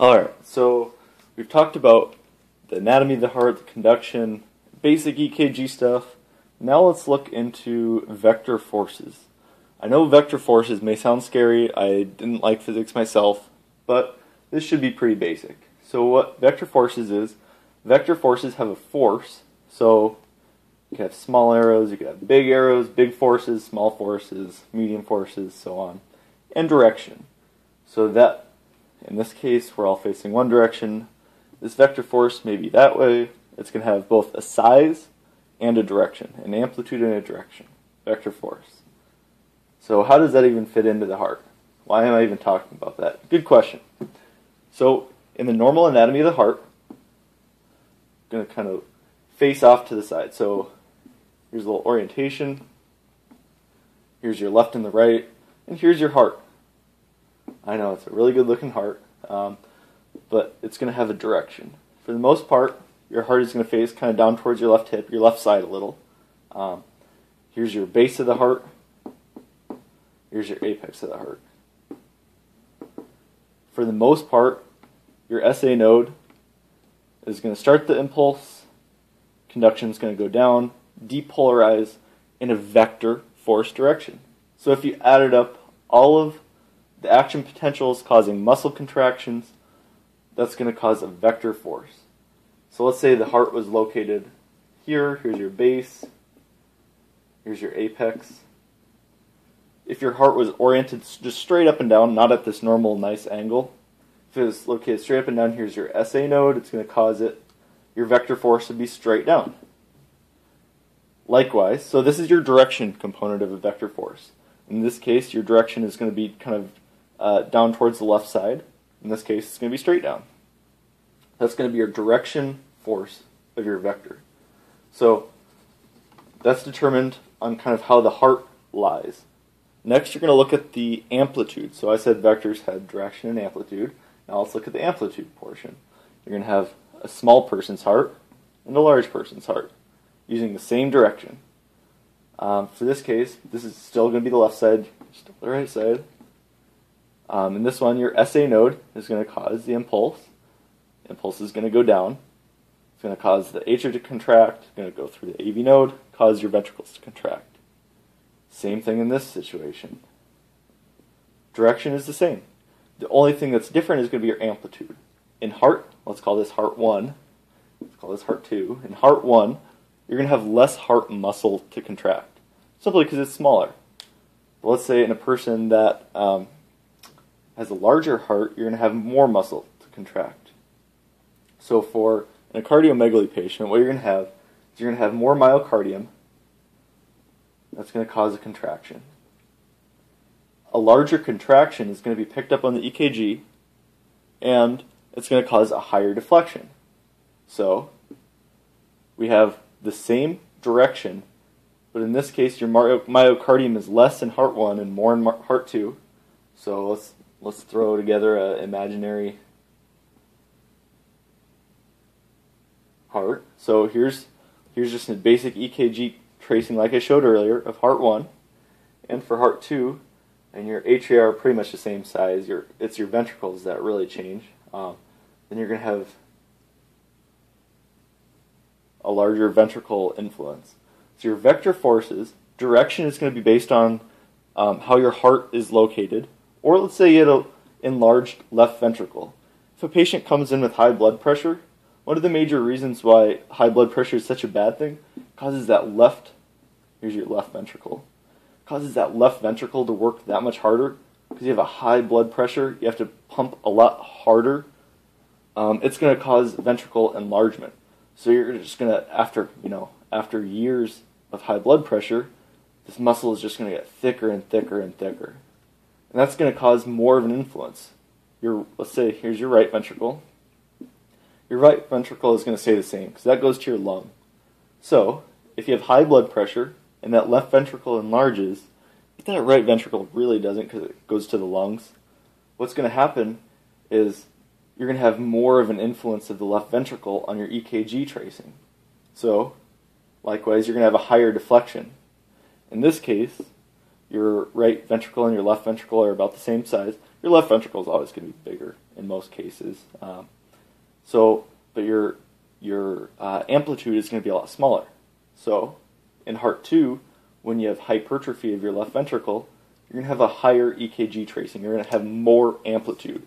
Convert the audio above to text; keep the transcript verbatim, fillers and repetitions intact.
Alright, so we've talked about the anatomy of the heart, the conduction, basic E K G stuff. Now let's look into vector forces. I know vector forces may sound scary, I didn't like physics myself, but this should be pretty basic. So what vector forces is, vector forces have a force, so you can have small arrows, you can have big arrows, big forces, small forces, medium forces, so on, and direction. So that in this case, we're all facing one direction. This vector force may be that way. It's going to have both a size and a direction, an amplitude and a direction, vector force. So how does that even fit into the heart? Why am I even talking about that? Good question. So in the normal anatomy of the heart, I'm going to kind of face off to the side. So here's a little orientation. Here's your left and the right, and here's your heart. I know, it's a really good looking heart, um, but it's going to have a direction. For the most part, your heart is going to face kind of down towards your left hip, your left side a little. Um, here's your base of the heart. Here's your apex of the heart. For the most part, your S A node is going to start the impulse, conduction is going to go down, depolarize in a vector force direction. So if you added up all of the action potentials causing muscle contractions, that's going to cause a vector force. So let's say the heart was located here, here's your base, here's your apex. If your heart was oriented just straight up and down, not at this normal nice angle, if it was located straight up and down, here's your S A node, it's going to cause it, your vector force would be straight down. Likewise, so this is your direction component of a vector force. In this case, your direction is going to be kind of Uh, down towards the left side. In this case, it's going to be straight down. That's going to be your direction force of your vector. So that's determined on kind of how the heart lies. Next, you're going to look at the amplitude. So I said vectors had direction and amplitude. Now let's look at the amplitude portion. You're going to have a small person's heart and a large person's heart using the same direction. Um, for this case, this is still going to be the left side, still the right side. Um, in this one, your S A node is going to cause the impulse. The impulse is going to go down. It's going to cause the atria to contract. It's going to go through the A V node, cause your ventricles to contract. Same thing in this situation. Direction is the same. The only thing that's different is going to be your amplitude. In heart, let's call this heart one. Let's call this heart two. In heart one, you're going to have less heart muscle to contract, simply because it's smaller. But let's say in a person that Um, has a larger heart, you're going to have more muscle to contract. So for a cardiomegaly patient, what you're going to have is you're going to have more myocardium. That's going to cause a contraction. A larger contraction is going to be picked up on the E K G, and it's going to cause a higher deflection. So we have the same direction, but in this case, your myocardium is less in heart one and more in heart two. So let's Let's throw together an imaginary heart. So here's here's just a basic E K G tracing like I showed earlier of heart one. And for heart two, and your atria are pretty much the same size. Your, it's your ventricles that really change. Um, then you're going to have a larger ventricle influence. So your vector forces, direction is going to be based on um, how your heart is located. Or let's say you had an enlarged left ventricle. If a patient comes in with high blood pressure, one of the major reasons why high blood pressure is such a bad thing causes that left, here's your left ventricle, causes that left ventricle to work that much harder because you have a high blood pressure, you have to pump a lot harder. Um, it's going to cause ventricle enlargement. So you're just going to, after, you know, after years of high blood pressure, this muscle is just going to get thicker and thicker and thicker. And that's going to cause more of an influence. Your, let's say here's your right ventricle. Your right ventricle is going to stay the same because that goes to your lung. So if you have high blood pressure and that left ventricle enlarges, but that right ventricle really doesn't because it goes to the lungs, what's going to happen is you're going to have more of an influence of the left ventricle on your E K G tracing. So likewise, you're going to have a higher deflection. In this case, your right ventricle and your left ventricle are about the same size. Your left ventricle is always going to be bigger in most cases. Um, so, but your your uh, amplitude is going to be a lot smaller. So, in heart two, when you have hypertrophy of your left ventricle, you're going to have a higher E K G tracing. You're going to have more amplitude.